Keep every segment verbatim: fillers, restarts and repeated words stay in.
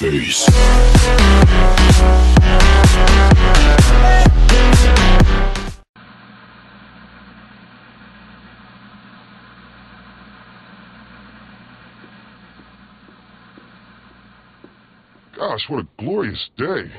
face. Gosh, what a glorious day.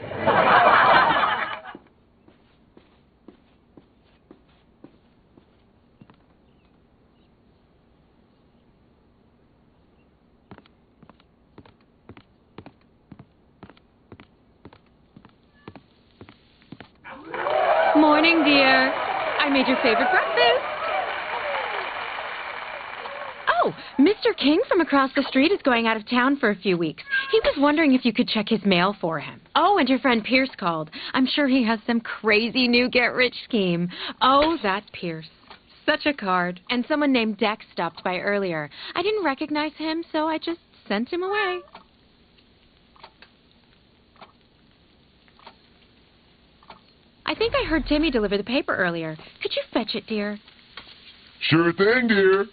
Morning, dear. I made your favorite breakfast. Oh, Mister King from across the street is going out of town for a few weeks. He was wondering if you could check his mail for him. Oh, and your friend Pierce called. I'm sure he has some crazy new get-rich scheme. Oh, that Pierce. Such a card. And someone named Dex stopped by earlier. I didn't recognize him, so I just sent him away. I think I heard Timmy deliver the paper earlier. Could you fetch it, dear? Sure thing, dear.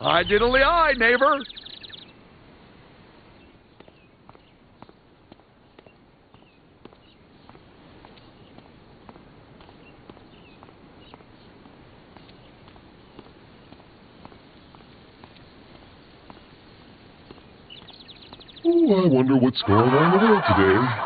Hi, diddly eye, neighbor. Oh, I wonder what's going on in the world today.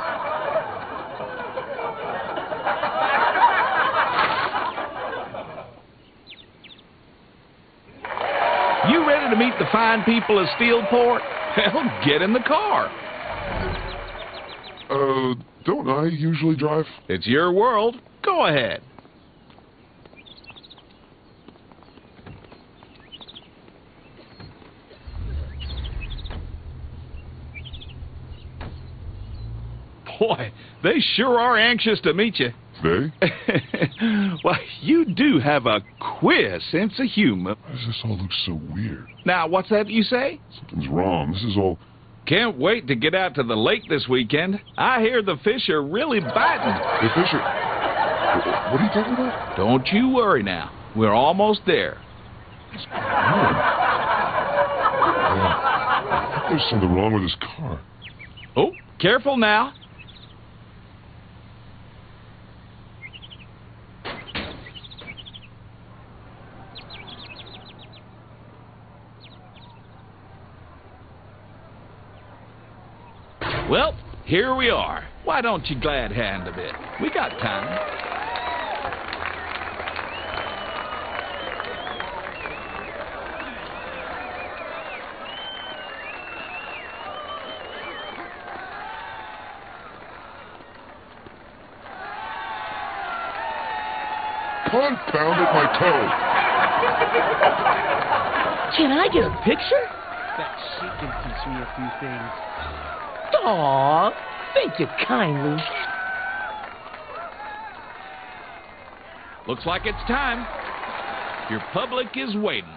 To meet the fine people of Steelport? Well, get in the car. Uh, don't I usually drive? It's your world. Go ahead. Boy, they sure are anxious to meet you. They? Well, you do have a queer sense of humor. Why does this all look so weird? Now, what's that you say? Something's wrong. This is all... Can't wait to get out to the lake this weekend. I hear the fish are really biting. The fish are... What are you talking about? Don't you worry now. We're almost there. What's going on? uh, I think there's something wrong with this car. Oh, careful now. Well, here we are. Why don't you glad hand a bit? We got time. Confound it, my toe. Can I get a picture? That she can teach me a few things. Aw, thank you kindly. Looks like it's time. Your public is waiting.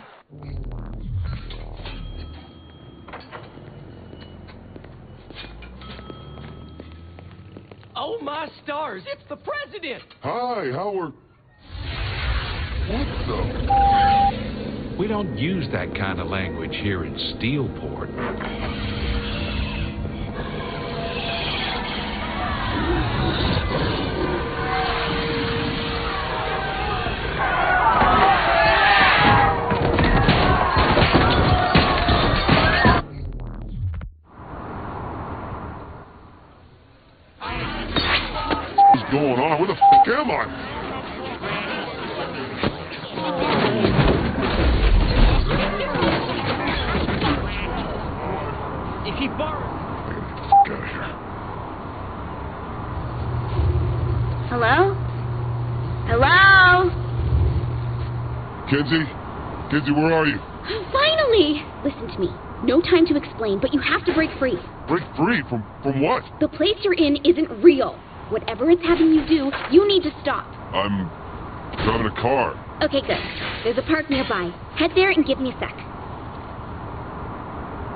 Oh, my stars, it's the president! Hi, Howard. What the? We don't use that kind of language here in Steelport. Going on? Where the f*** am I? If he borrows, get the f*** out of here. Hello? Hello? Kinzie? Kinzie, where are you? Finally! Listen to me. No time to explain, but you have to break free. Break free? From, from what? The place you're in isn't real. Whatever it's having you do, you need to stop. I'm Got in a car. Okay, good. There's a park nearby. Head there and give me a sec.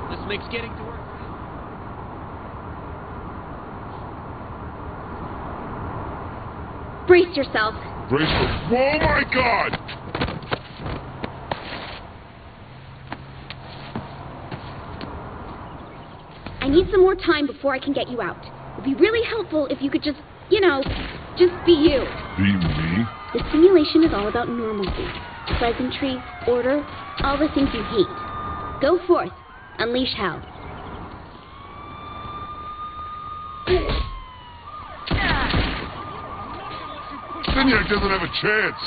This makes getting to work. Brace yourself. Brace yourself. Oh my God! I need some more time before I can get you out. It'd be really helpful if you could just, you know, just be you. Be me? The simulation is all about normalcy. Pleasantry, order, all the things you hate. Go forth. Unleash hell. Zinyak doesn't have a chance.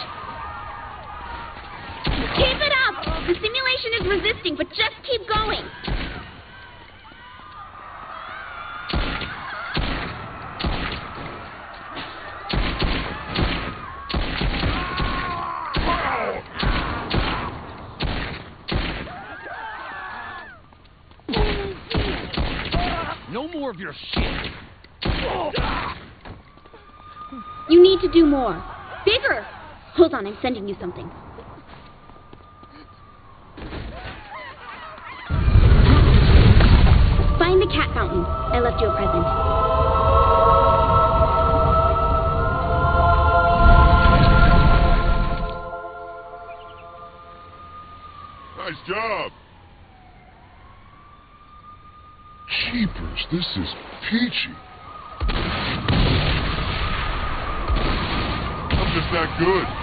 Keep it up! The simulation is resisting, but just keep going. Of your shit. You need to do more. Bigger! Hold on, I'm sending you something. Find the cat fountain. I left you a present. Nice job! Jeepers, this is peachy. I'm just that good.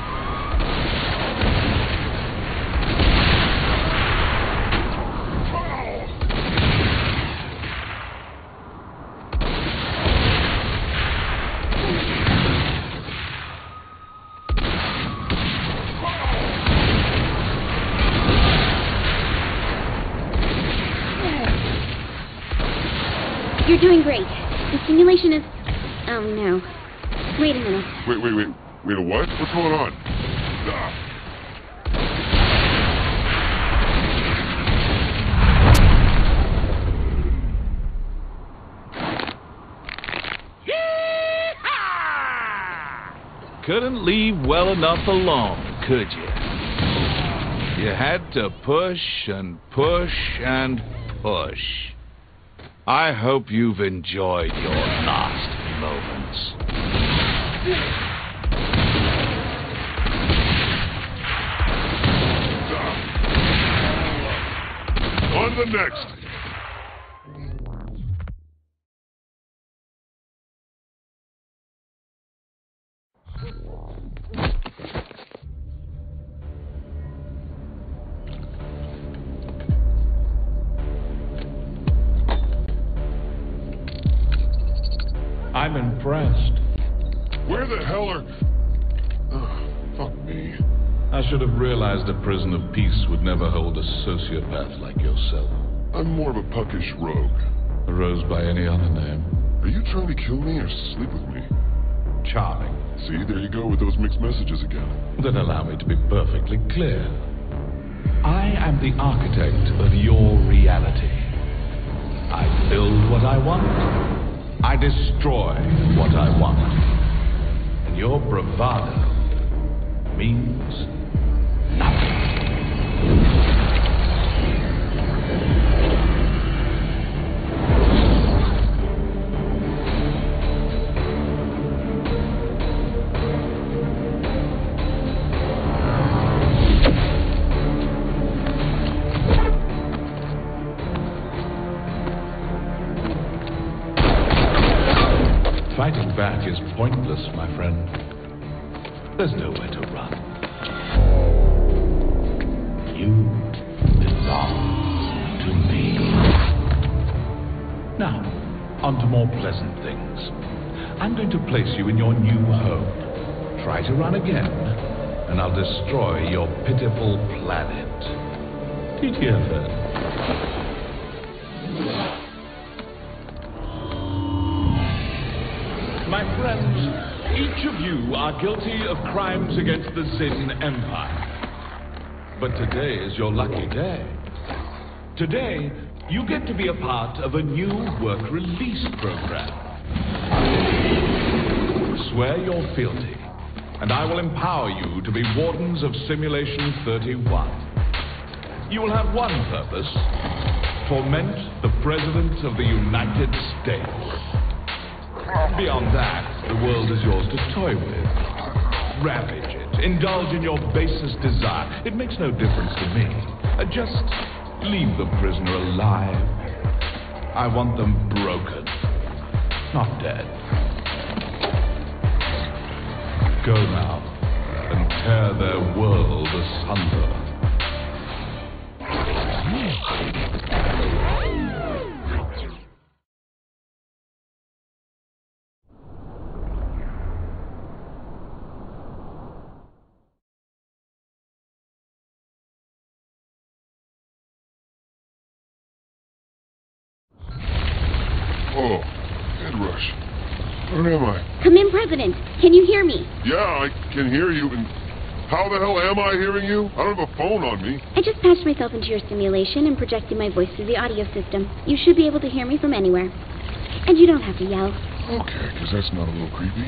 You're doing great. The simulation is... Oh, no. Wait a minute. Wait, wait, wait. Wait, a what? What's going on? Ah. Couldn't leave well enough alone, could you? You had to push and push and push. I hope you've enjoyed your last moments. On the next. I'm impressed. Where the hell are... Oh, fuck me. I should have realized a prison of peace would never hold a sociopath like yourself. I'm more of a puckish rogue. A rose by any other name. Are you trying to kill me or sleep with me? Charming. See, there you go with those mixed messages again. Then allow me to be perfectly clear. I am the architect of your reality. I build what I want. I destroy what I want. And your bravado means nothing. Fighting back is pointless, my friend. There's nowhere to run. You belong to me. Now, on to more pleasant things. I'm going to place you in your new home. Try to run again, and I'll destroy your pitiful planet. Did you My friends, each of you are guilty of crimes against the Zin Empire. But today is your lucky day. Today, you get to be a part of a new work release program. Swear your fealty and I will empower you to be Wardens of Simulation thirty-one. You will have one purpose: torment the President of the United States. Beyond that, the world is yours to toy with. Ravage it, indulge in your basest desire. It makes no difference to me. Uh, just leave the prisoner alive. I want them broken, not dead. Go now and tear their world asunder. Oh, Inrush. Where am I? Come in, President. Can you hear me? Yeah, I can hear you. And how the hell am I hearing you? I don't have a phone on me. I just patched myself into your simulation and projected my voice through the audio system. You should be able to hear me from anywhere. And you don't have to yell. Okay, because that's not a little creepy.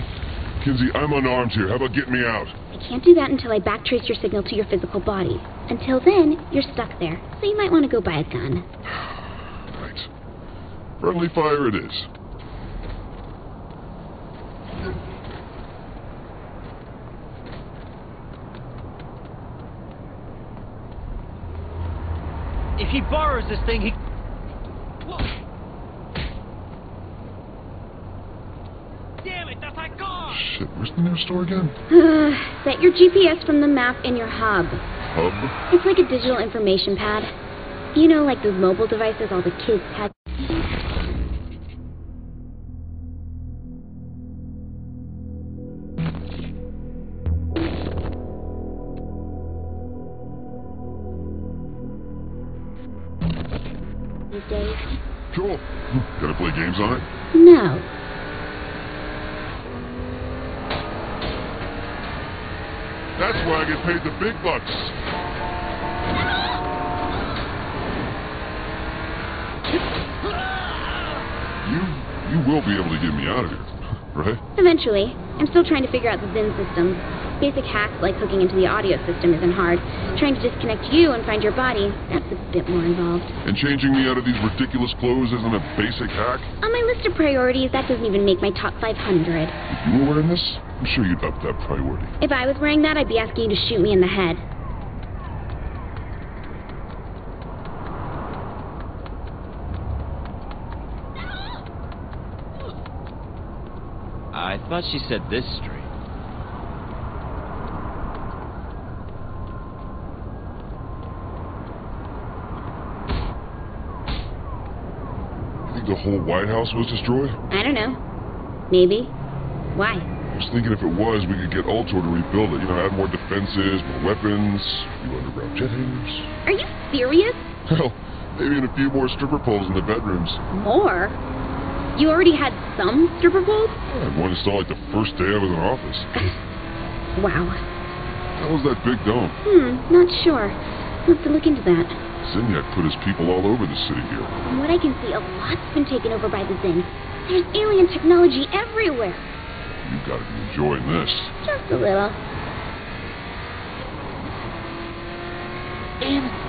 Kinzie, I'm unarmed here. How about getting me out? I can't do that until I backtrace your signal to your physical body. Until then, you're stuck there. So you might want to go buy a gun. Right. Friendly fire it is. If he borrows this thing, he... Damn it, that's my car! Shit, where's the nearest store again? Set your G P S from the map in your hub. Hub? It's like a digital information pad. You know, like those mobile devices all the kids have. Joel, gonna play games on it? No. That's why I get paid the big bucks. You, you will be able to get me out of here, right? Eventually. I'm still trying to figure out the Zen system. Basic hacks like hooking into the audio system isn't hard. Trying to disconnect you and find your body, that's a bit more involved. And changing me out of these ridiculous clothes isn't a basic hack? On my list of priorities, that doesn't even make my top five hundred. If you were wearing this, I'm sure you'd up that priority. If I was wearing that, I'd be asking you to shoot me in the head. I thought she said this street. The whole White House was destroyed? I don't know. Maybe. Why? I was thinking if it was, we could get Ultor to rebuild it. You know, add more defenses, more weapons, a few underground jettings. Are you serious? Hell, maybe even a few more stripper poles in the bedrooms. More? You already had some stripper poles? Yeah, I wanted to install like the first day I was in office. Wow. How was that big dome? Hmm, not sure. We'll have to look into that. Zinyak put his people all over the city here. From what I can see, a lot's been taken over by the Zin. There's alien technology everywhere. You've got to be enjoying this. Just a little. Damn it.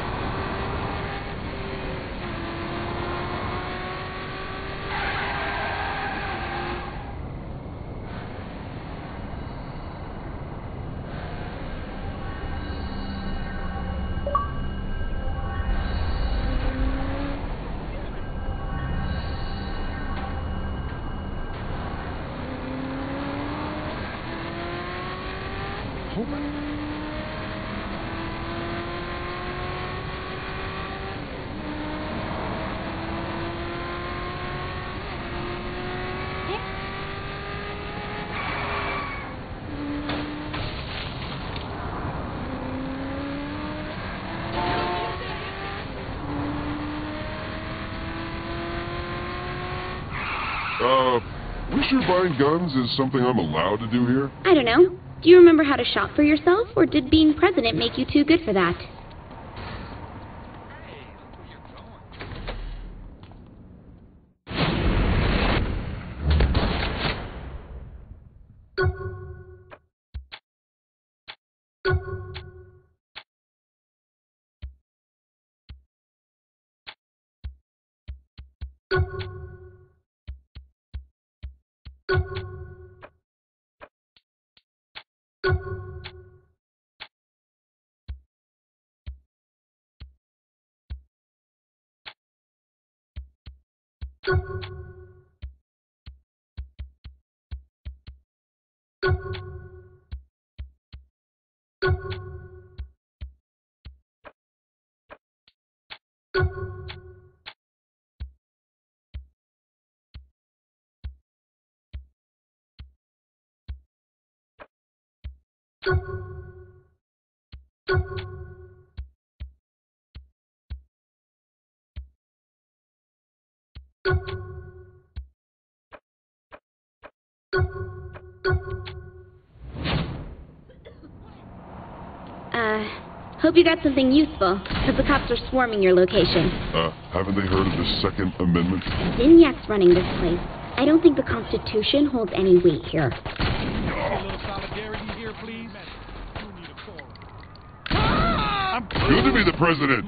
Uh, we sure buying guns is something I'm allowed to do here? I don't know. Do you remember how to shop for yourself, or did being president make you too good for that? Uh, hope you got something useful, because the cops are swarming your location. Uh, haven't they heard of the Second Amendment? Zinyak's running this place. I don't think the Constitution holds any weight here. A little solidarity here, please. You need a forum. Ah! I'm good to be the president.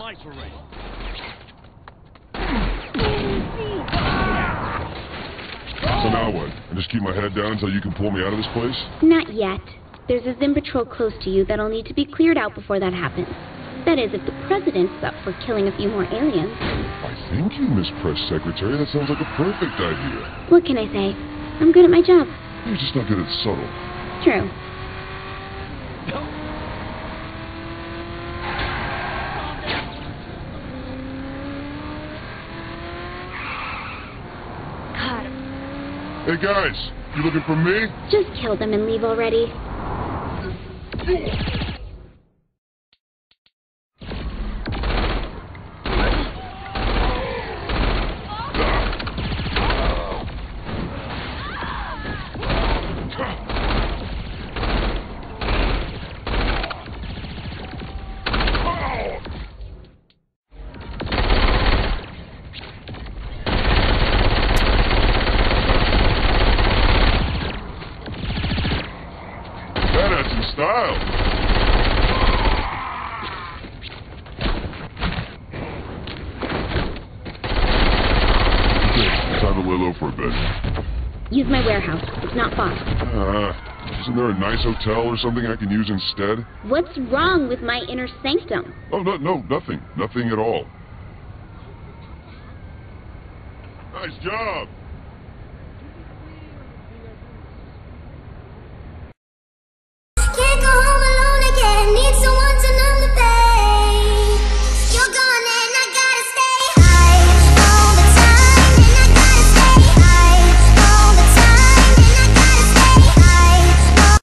So now what? I just keep my head down until you can pull me out of this place? Not yet. There's a Zen patrol close to you that'll need to be cleared out before that happens. That is, if the president's up for killing a few more aliens. I thank you, Miss Press Secretary. That sounds like a perfect idea. What can I say? I'm good at my job. You're just not good at subtle. True. God. Hey guys, you looking for me? Just kill them and leave already. Use my warehouse. It's not far. Uh, isn't there a nice hotel or something I can use instead? What's wrong with my inner sanctum? Oh, no, no, nothing. Nothing at all. Nice job!